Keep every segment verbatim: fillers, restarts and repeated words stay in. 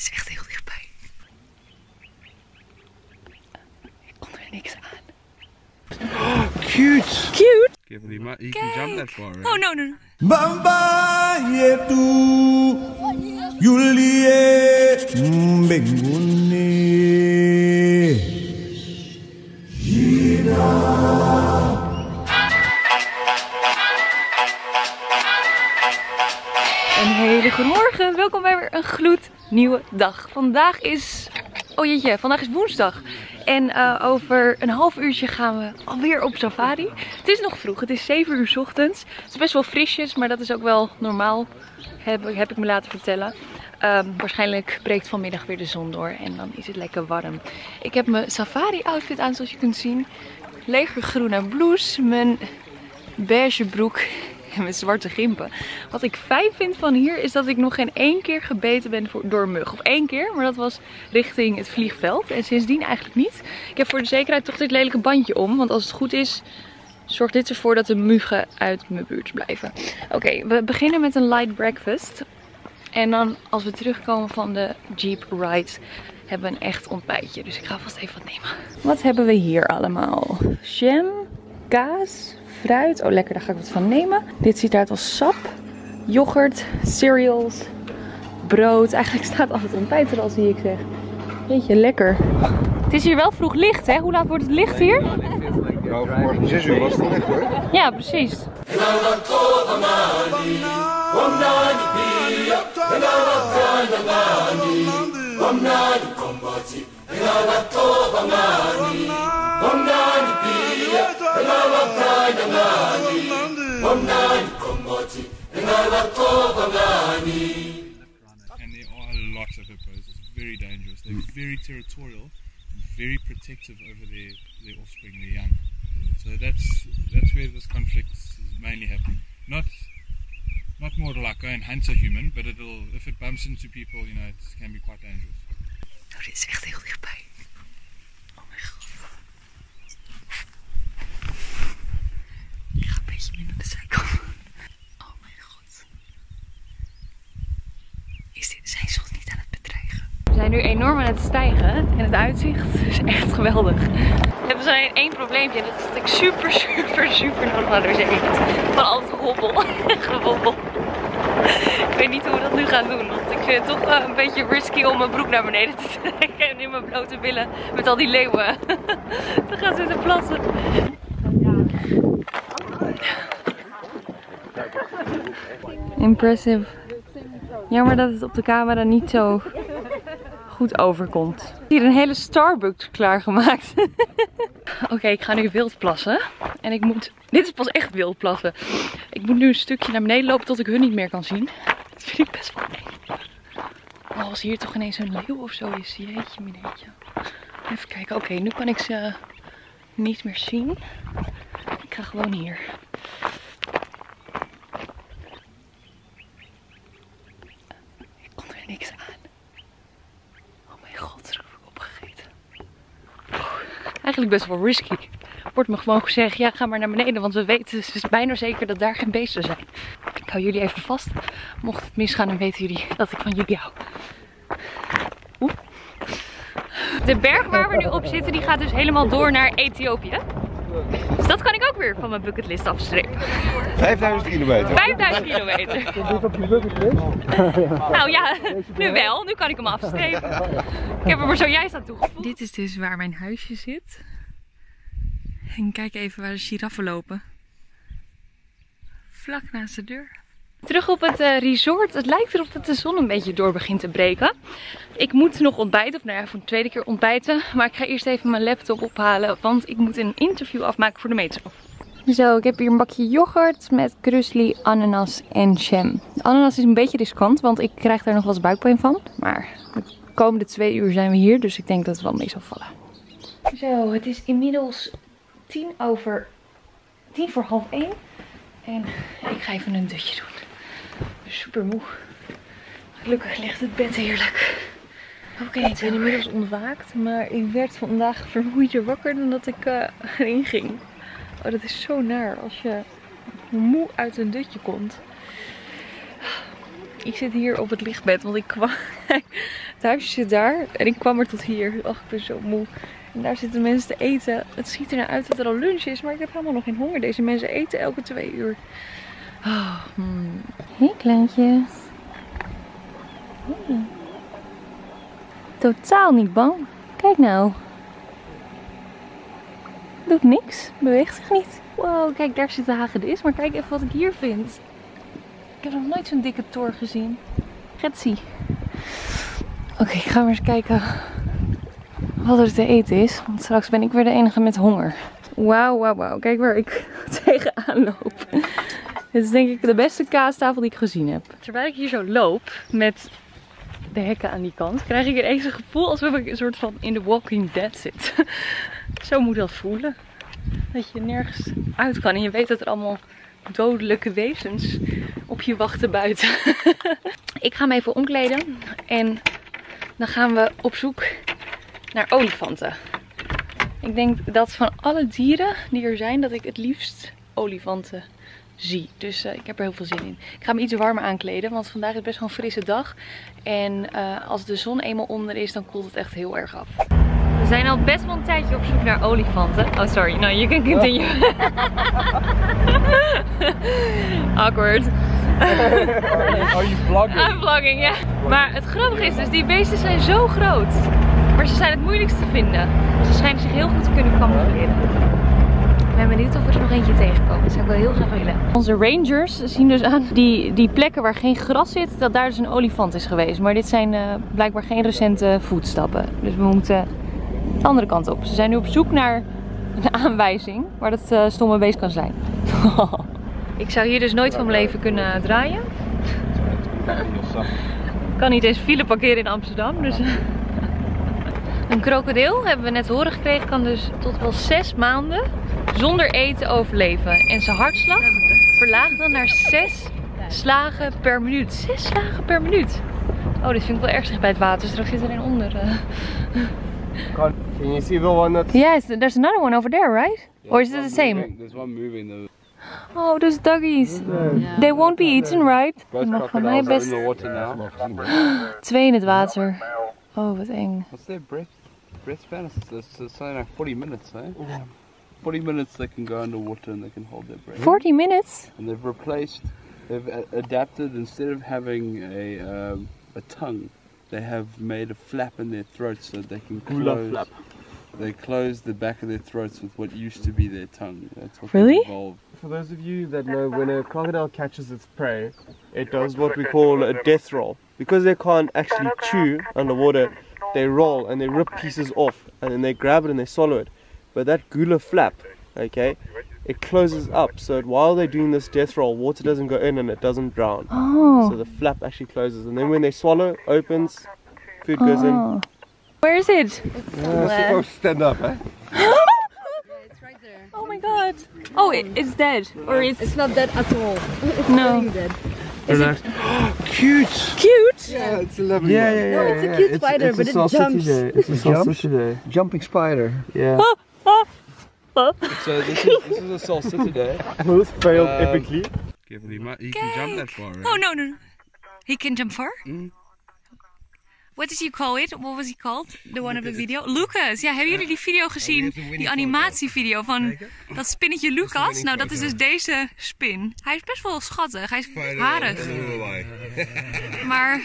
Dit is echt heel dichtbij. Ik kon er niks aan. Oh, cute! Cute! Okay, you might, you can jump that far, right? Oh, no, no, no. Bamba yetu Yulie Mbengune Hina. Een hele goedemorgen, welkom bij weer een gloednieuwe dag. Vandaag is, oh jeetje, vandaag is woensdag. En uh, over een half uurtje gaan we alweer op safari. Het is nog vroeg, het is zeven uur ochtends. Het is best wel frisjes, maar dat is ook wel normaal, heb, heb ik me laten vertellen. Um, waarschijnlijk breekt vanmiddag weer de zon door en dan is het lekker warm. Ik heb mijn safari outfit aan, zoals je kunt zien. Legergroene blouse, mijn beige broek. En mijn zwarte gimpen. Wat ik fijn vind van hier is dat ik nog geen één keer gebeten ben voor, door mug. Of één keer, maar dat was richting het vliegveld. En sindsdien eigenlijk niet. Ik heb voor de zekerheid toch dit lelijke bandje om. Want als het goed is, zorgt dit ervoor dat de muggen uit mijn buurt blijven. Oké, okay, we beginnen met een light breakfast. En dan als we terugkomen van de jeep ride, hebben we een echt ontbijtje. Dus ik ga vast even wat nemen. Wat hebben we hier allemaal? Jam, kaas... fruit. Oh lekker, daar ga ik wat van nemen. Dit ziet eruit als sap, yoghurt, cereals, brood. Eigenlijk staat altijd ontbijt er al, zie ik zeg. Beetje lekker. Het is hier wel vroeg licht, hè? Hoe laat wordt het licht hier? Nou, vanmorgen zes uur was het licht, hoor. Ja, precies. And there are a lot of hippos. It's very dangerous. They're very territorial and very protective over their, their offspring, their young. So that's that's where this conflict is mainly happening. Not not more like go and hunt a human, but it'll if it bumps into people, you know, it can be quite dangerous. Oh, dit is echt heel dichtbij. Oh mijn god. Ik ga een beetje minder de zijkant. Oh mijn god. Is dit, zijn ze ons niet aan het bedreigen? We zijn nu enorm aan het stijgen en het uitzicht is echt geweldig. We hebben zo alleen één probleempje en dat is dat ik super, super, super naar zee eet. Van al het hobbel. Gewobbel. Ik weet niet hoe we dat nu gaan doen, want ik vind het toch een beetje risky om mijn broek naar beneden te trekken en in mijn blote billen met al die leeuwen te gaan zitten plassen. Impressive. Jammer dat het op de camera niet zo goed overkomt. Hier een hele Starbucks klaargemaakt. Oké, okay, ik ga nu wild plassen. En ik moet... Dit is pas echt wild plassen. Ik moet nu een stukje naar beneden lopen tot ik hun niet meer kan zien. Dat vind ik best wel eng. Oh, als hier toch ineens een leeuw of zo is. Jeetje mineetje. Even kijken. Oké, okay, nu kan ik ze niet meer zien. Ik ga gewoon hier. Ik kon er niks aan. Oh mijn god, dat heb ik opgegeten. Eigenlijk best wel risky. Wordt me gewoon gezegd, ja ga maar naar beneden, want we weten het is bijna zeker dat daar geen beesten zijn. Ik hou jullie even vast. Mocht het misgaan, dan weten jullie dat ik van jullie hou. Oeh. De berg waar we nu op zitten, die gaat dus helemaal door naar Ethiopië. Dus dat kan ik ook weer van mijn bucketlist afstrepen. vijfduizend kilometer. vijfduizend kilometer. Is dit op je bucketlist? Nou ja, nu wel. Nu kan ik hem afstrepen. Ik heb hem er zojuist aan toegevoegd. Dit is dus waar mijn huisje zit. En kijk even waar de giraffen lopen. Vlak naast de deur. Terug op het uh, resort. Het lijkt erop dat de zon een beetje door begint te breken. Ik moet nog ontbijten, of nou ja, voor de tweede keer ontbijten. Maar ik ga eerst even mijn laptop ophalen, want ik moet een interview afmaken voor de metro. Zo, ik heb hier een bakje yoghurt met krusli, ananas en jam. De ananas is een beetje riskant, want ik krijg daar nog wel eens buikpijn van. Maar de komende twee uur zijn we hier, dus ik denk dat het wel mee zal vallen. Zo, het is inmiddels tien over... tien voor half één. En ik ga even een dutje doen. Super moe. Gelukkig ligt het bed heerlijk. Oké, okay, ik ben inmiddels ontwaakt, maar ik werd vandaag vermoeider wakker dan dat ik uh, erin ging. Oh, dat is zo naar als je moe uit een dutje komt. Ik zit hier op het lichtbed, want ik kwam Het huisje zit daar en ik kwam er tot hier. Ach, ik ben zo moe. En daar zitten mensen te eten. Het ziet er nou uit dat er al lunch is, maar ik heb helemaal nog geen honger. Deze mensen eten elke twee uur. Oh, hmm. Hey kleintjes. Hey. Totaal niet bang. Kijk nou. Doet niks. Beweegt zich niet. Wow, kijk daar zit de hagedis. Maar kijk even wat ik hier vind. Ik heb nog nooit zo'n dikke tor gezien. Getsie. Oké, okay, ik ga maar eens kijken wat er te eten is. Want straks ben ik weer de enige met honger. Wauw, wauw, wauw. Kijk waar ik tegenaan loop. Dit is denk ik de beste kaastafel die ik gezien heb. Terwijl ik hier zo loop met de hekken aan die kant, krijg ik ineens een gevoel alsof ik een soort van in The Walking Dead zit. Zo moet dat voelen. Dat je nergens uit kan en je weet dat er allemaal dodelijke wezens op je wachten buiten. Ik ga hem even omkleden en dan gaan we op zoek naar olifanten. Ik denk dat van alle dieren die er zijn, dat ik het liefst olifanten zie. Dus uh, ik heb er heel veel zin in. Ik ga me iets warmer aankleden, want vandaag is best wel een frisse dag. En uh, als de zon eenmaal onder is, dan koelt het echt heel erg af. We zijn al best wel een tijdje op zoek naar olifanten. Oh, sorry. No, you can continue. Awkward. Oh, je vlogging. I'm vlogging, ja. Yeah. Maar het grappige is dus, die beesten zijn zo groot. Maar ze zijn het moeilijkst te vinden. Ze schijnen zich heel goed te kunnen camoufleren. Ik ben benieuwd of we er nog eentje tegenkomen. Dat zou ik wel heel graag willen. Onze rangers zien dus aan die, die plekken waar geen gras zit, dat daar dus een olifant is geweest. Maar dit zijn uh, blijkbaar geen recente voetstappen. Dus we moeten de andere kant op. Ze zijn nu op zoek naar een aanwijzing waar dat uh, stomme beest kan zijn. Ik zou hier dus nooit van mijn leven kunnen draaien. Ik kan niet eens file parkeren in Amsterdam. Dus... Een krokodil, hebben we net horen gekregen, kan dus tot wel zes maanden zonder eten overleven. En zijn hartslag verlaagt dan naar zes slagen per minuut. Zes slagen per minuut. Oh, dit vind ik wel erg dicht bij het water. Straks zit er een onder. Can you see the one that's... Yes, there's another one over there, right? Yeah, or is it the same? There's one moving though. Oh, those doggies. Yeah. They won't be eaten, right? Ik mag van mij best... Twee in het water. Oh, wat eng. What's their breath? Breath balance? It's something like forty minutes, eh? Yeah. forty minutes they can go underwater and they can hold their breath. forty minutes? And they've replaced, they've adapted, instead of having a, um, a tongue, they have made a flap in their throat so that they can close. Flap. They close the back of their throats with what used to be their tongue. That's what really? Evolved. For those of you that know, when a crocodile catches its prey, it does what we call a death roll. Because they can't actually chew underwater, they roll and they rip pieces off and then they grab it and they swallow it. But that gula flap, okay, it closes up so that while they're doing this death roll, water doesn't go in and it doesn't drown. Oh. So the flap actually closes and then when they swallow, opens, food goes oh. in. Where is it? It's yeah, oh, stand up, eh? Yeah, it's right there. Oh my god. Oh, it, it's dead. Or it's... it's not dead at all. It's no. Dead. Is it... Cute! Cute? Yeah, it's a lovely yeah, yeah, yeah, no, it's a cute yeah, spider, it's, it's but it jumps. Today. It's a sausage today. Jumping spider. Yeah. Oh. So this is, this is a salsa today. Both failed um, epically. Can't believe my, he can jump that far, right? Oh no, no, no. He can jump far? Mm. What did you call it? What was he called? The one of the video? Lucas! Ja, hebben jullie die video gezien? Die animatievideo van dat spinnetje Lucas? Nou, dat is dus deze spin. Hij is best wel schattig. Hij is harig. Maar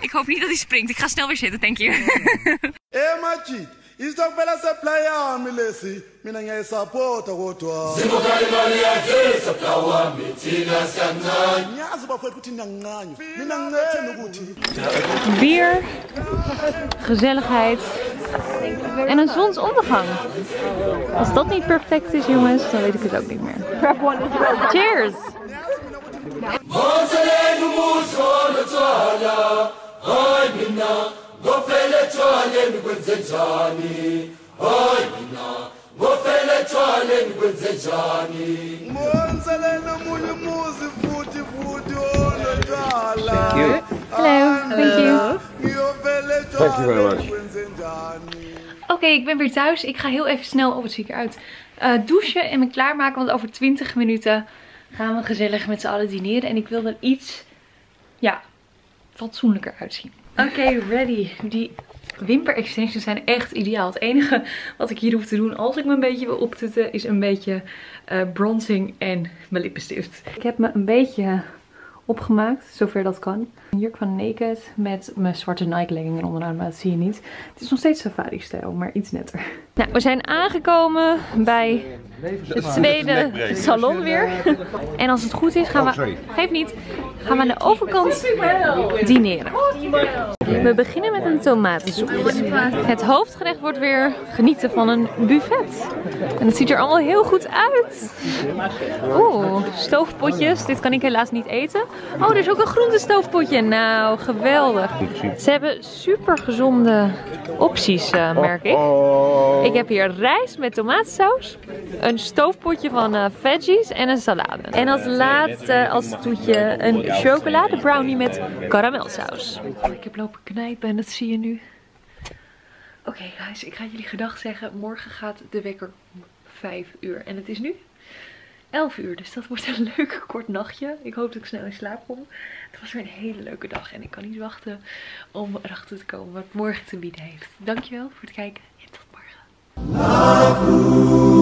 ik hoop niet dat hij springt. Ik ga snel weer zitten, thank you. Hey, Majid! Is toch wel eens een player, Milesi? Mina jij support, Otoa. Zimbo Kalibani, ja, Jezus, op Kawa, Mitina, Sanna. Ja, ze bevat goed in de gang. Mina, goed. Bier, gezelligheid en een zonsondergang. Als dat niet perfect is, jongens, dan weet ik het ook niet meer. Cheers! Hello. Hello. Thank you. Thank you very much. Oké, okay, ik ben weer thuis. Ik ga heel even snel op het ziekenhuis uh, douchen en me klaarmaken. Want over twintig minuten gaan we gezellig met z'n allen dineren. En ik wil er iets ja, fatsoenlijker uitzien. Oké, okay, ready. Die wimper-extensions zijn echt ideaal. Het enige wat ik hier hoef te doen als ik me een beetje wil optutten is een beetje uh, bronzing en mijn lippenstift. Ik heb me een beetje opgemaakt, zover dat kan. Een jurk van Naked met mijn zwarte Nike legging onderaan, maar dat zie je niet. Het is nog steeds safari-stijl, maar iets netter. Nou, we zijn aangekomen bij het tweede salon weer. En als het goed is gaan we, geef niet, gaan we aan de overkant dineren. We beginnen met een tomatensoep. Het hoofdgerecht wordt weer genieten van een buffet. En het ziet er allemaal heel goed uit. Oeh, stoofpotjes. Dit kan ik helaas niet eten. Oh, er is ook een groentestoofpotje. Nou, geweldig. Ze hebben super gezonde opties, uh, merk ik. Ik heb hier rijst met tomatensaus, een stoofpotje van uh, veggies en een salade. En als laatste, als toetje, een chocolade brownie met karamelsaus. Ik heb lopen knijpen en dat zie je nu. Oké okay, guys, ik ga jullie gedag zeggen. Morgen gaat de wekker om vijf uur. En het is nu elf uur, dus dat wordt een leuk kort nachtje. Ik hoop dat ik snel in slaap kom. Het was weer een hele leuke dag en ik kan niet wachten om erachter te komen wat morgen te bieden heeft. Dankjewel voor het kijken en tot morgen.